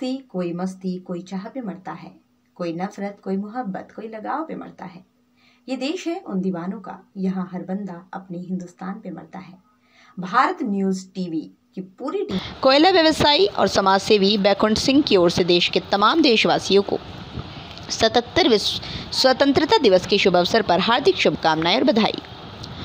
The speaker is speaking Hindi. दोस्ती, कोई मस्ती, कोई चाह पे मरता है, कोई नफरत, कोई मोहब्बत, कोई लगाव पे मरता है। ये देश है उन दीवानों का, यहाँ हर बंदा अपने हिंदुस्तान पे मरता है। भारत न्यूज़ टीवी की पूरी टीम कोयला व्यवसायी और समाज सेवी बैकुंठ सिंह की ओर से देश के तमाम देशवासियों को 77वें स्वतंत्रता दिवस के शुभ अवसर पर हार्दिक शुभकामनाएं और बधाई।